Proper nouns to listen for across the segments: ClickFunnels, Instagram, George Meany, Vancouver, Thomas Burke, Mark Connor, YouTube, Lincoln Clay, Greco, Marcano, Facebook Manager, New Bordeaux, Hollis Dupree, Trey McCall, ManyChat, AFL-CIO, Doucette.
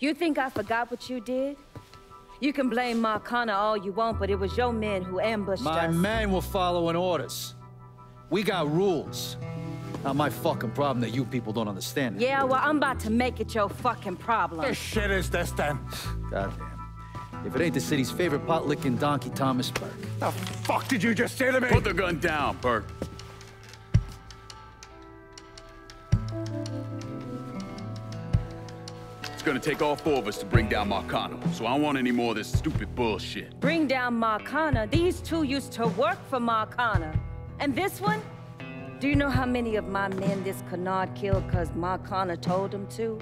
You think I forgot what you did? You can blame Mark Connor all you want, but it was your men who ambushed us. My men were following orders. We got rules. Not my fucking problem that you people don't understand it. Yeah, well, I'm about to make it your fucking problem. What shit is this, then? Goddamn. If it ain't the city's favorite pot-licking donkey, Thomas Burke. The fuck did you just say to me? Put the gun down, Burke. Gonna take all four of us to bring down Marcano, so I don't want any more of this stupid bullshit. Bring down Marcano? These two used to work for Marcano. And this one? Do you know how many of my men this canard killed because Marcano told him to?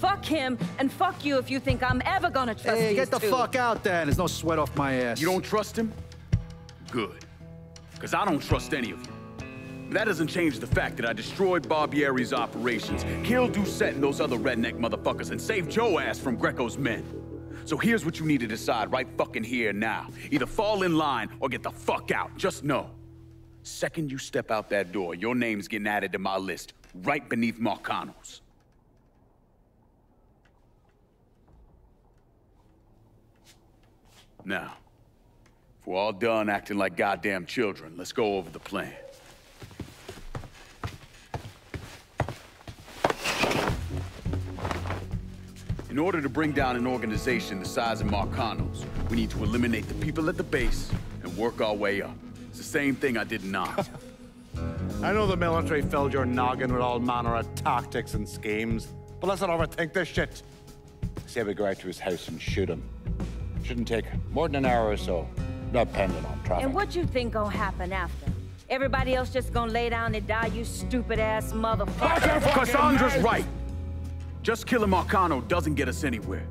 Fuck him, and fuck you if you think I'm ever gonna trust these two. Hey, get the fuck out there. There's no sweat off my ass. You don't trust him? Good. Because I don't trust any of you. That doesn't change the fact that I destroyed Barbieri's operations, killed Doucette and those other redneck motherfuckers, and saved your ass from Greco's men. So here's what you need to decide right fucking here now. Either fall in line or get the fuck out. Just know, second you step out that door, your name's getting added to my list, right beneath Marcano's. Now, if we're all done acting like goddamn children, let's go over the plan. In order to bring down an organization the size of Marcano's, we need to eliminate the people at the base and work our way up. It's the same thing I did not. I know the military filled your noggin with all manner of tactics and schemes, but let's not overthink this shit. Say we go out to his house and shoot him. Shouldn't take more than an hour or so, depending on traffic. And what you think gonna happen after? Everybody else just gonna lay down and die, you stupid-ass motherfucker? Cassandra's right. Just killing Marcano doesn't get us anywhere.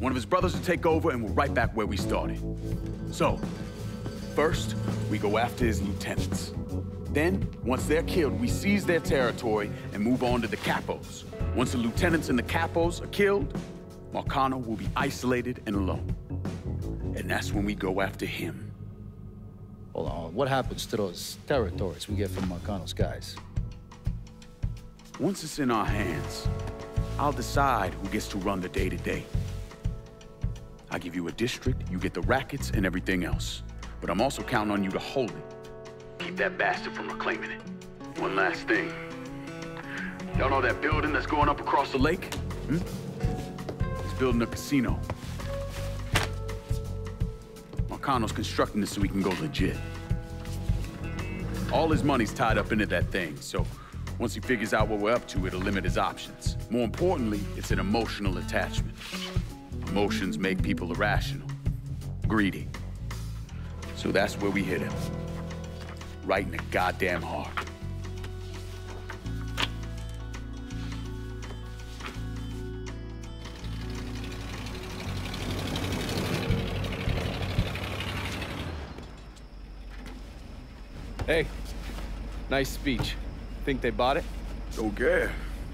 One of his brothers will take over and we're right back where we started. So, first, we go after his lieutenants. Then, once they're killed, we seize their territory and move on to the capos. Once the lieutenants and the capos are killed, Marcano will be isolated and alone. And that's when we go after him. Hold on, what happens to those territories we get from Marcano's guys? Once it's in our hands, I'll decide who gets to run the day-to-day. I give you a district, you get the rackets and everything else. But I'm also counting on you to hold it. Keep that bastard from reclaiming it. One last thing. Y'all know that building that's going up across the lake? It's building a casino. Marcano's constructing this so he can go legit. All his money's tied up into that thing, so once he figures out what we're up to, it'll limit his options. More importantly, it's an emotional attachment. Emotions make people irrational, greedy. So that's where we hit him. Right in the goddamn heart. Hey, nice speech. Think they bought it? Okay.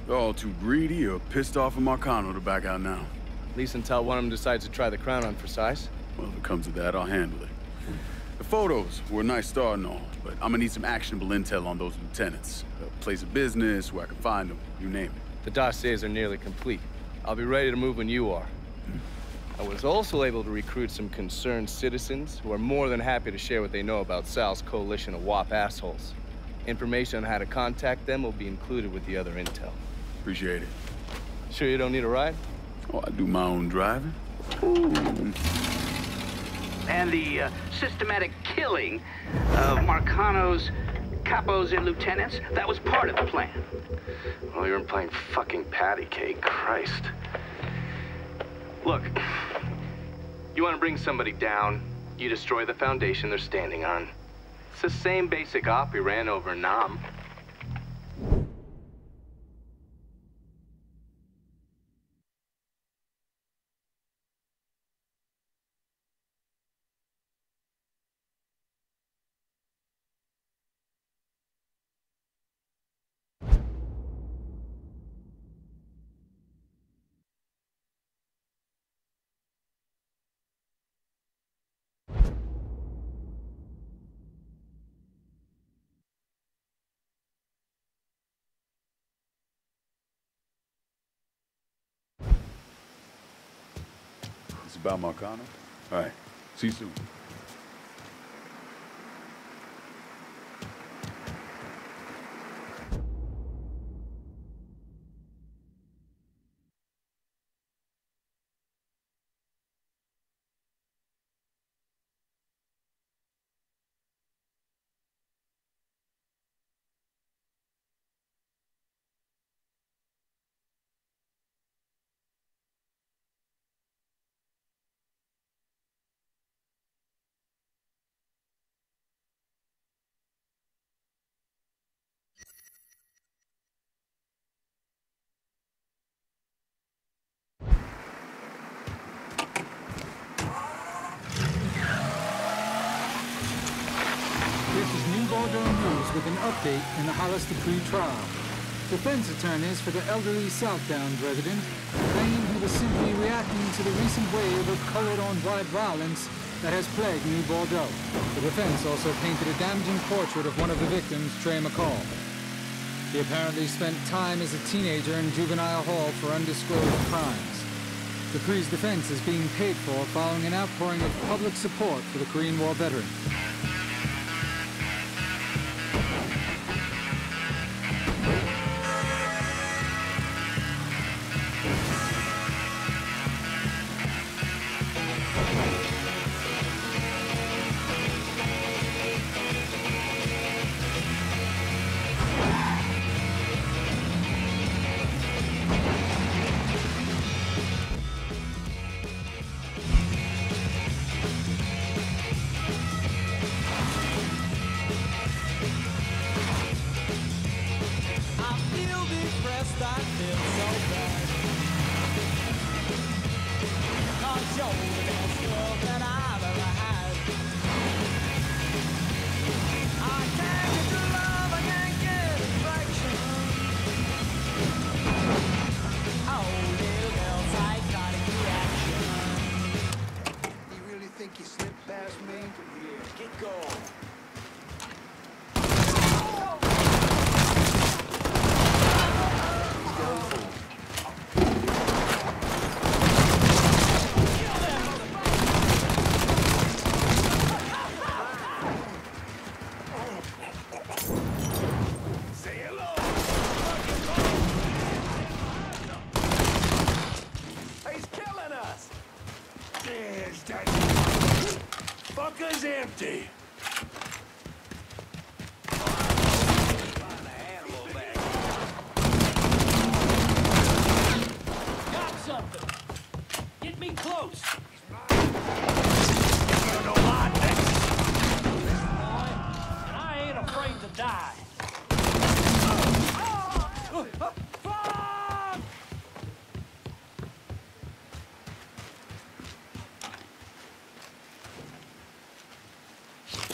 They're all too greedy or pissed off at Marcano to back out now. At least until one of them decides to try the crown on for size. Well, if it comes to that, I'll handle it. The photos were a nice start and all, but I'm gonna need some actionable intel on those lieutenants. A place of business, where I can find them, you name it. The dossiers are nearly complete. I'll be ready to move when you are. I was also able to recruit some concerned citizens who are more than happy to share what they know about Sal's coalition of WAP assholes. Information on how to contact them will be included with the other intel. Appreciate it. Sure you don't need a ride? Oh, I do my own driving. Ooh. And the systematic killing of Marcano's capos and lieutenants, that was part of the plan. Well, you were playing fucking patty cake, Christ. Look, you want to bring somebody down, you destroy the foundation they're standing on. It's the same basic op we ran over Nam. by Marcano. All right. See you soon. With an update in the Hollis Dupree trial. Defense attorneys for the elderly Southdown resident claim he was simply reacting to the recent wave of colored-on-white violence that has plagued New Bordeaux. The defense also painted a damaging portrait of one of the victims, Trey McCall. He apparently spent time as a teenager in juvenile hall for undisclosed crimes. Dupree's defense is being paid for following an outpouring of public support for the Korean War veteran.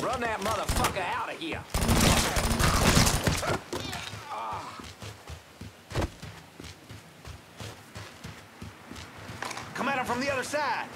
Run that motherfucker out of here. Come at him from the other side.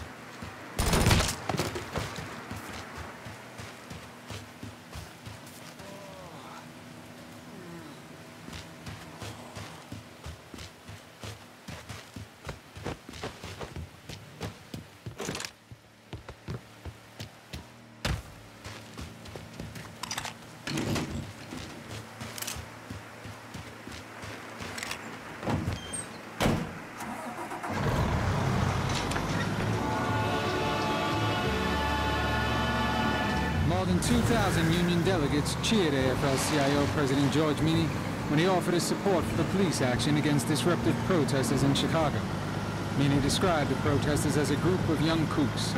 More than 2,000 Union delegates cheered AFL-CIO President George Meany when he offered his support for the police action against disruptive protesters in Chicago. Meany described the protesters as a group of young kooks.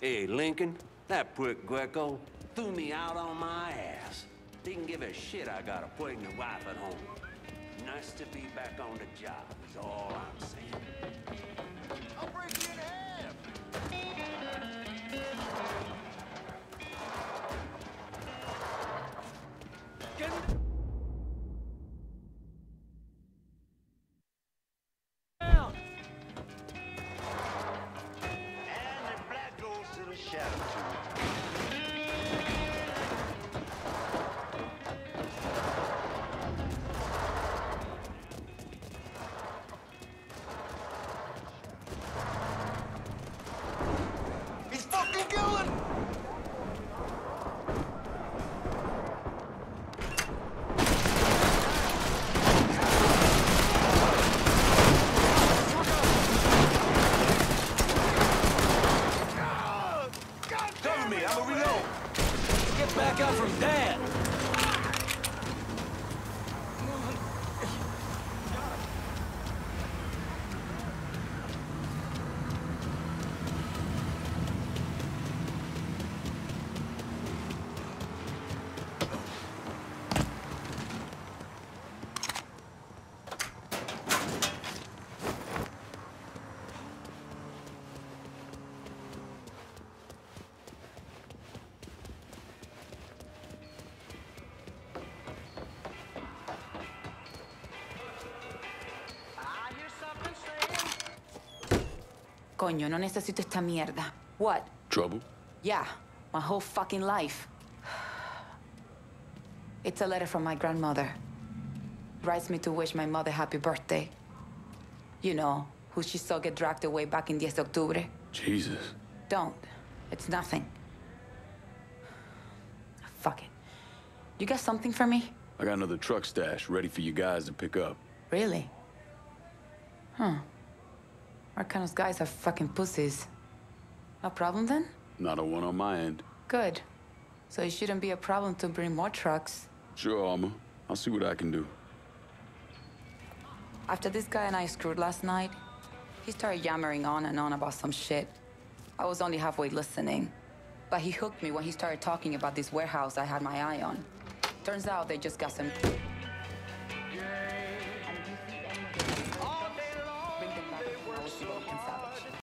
Hey, Lincoln, that prick Greco threw me out on my ass. Didn't give a shit I got a pregnant wife at home. Nice to be back on the job is all I'm saying. I'll break you in half! Coño, no necesito esta mierda. What? Trouble? Yeah, my whole fucking life. It's a letter from my grandmother. Writes me to wish my mother happy birthday. You know, who she saw get dragged away back in 10 de Octubre. Jesus. Don't. It's nothing. Fuck it. You got something for me? I got another truck stash ready for you guys to pick up. Really? Huh. Marcano's guys are fucking pussies. No problem then? Not a one on my end. Good. So it shouldn't be a problem to bring more trucks. Sure, Alma. I'll see what I can do. After this guy and I screwed last night, he started yammering on and on about some shit. I was only halfway listening. But he hooked me when he started talking about this warehouse I had my eye on. Turns out they just got some...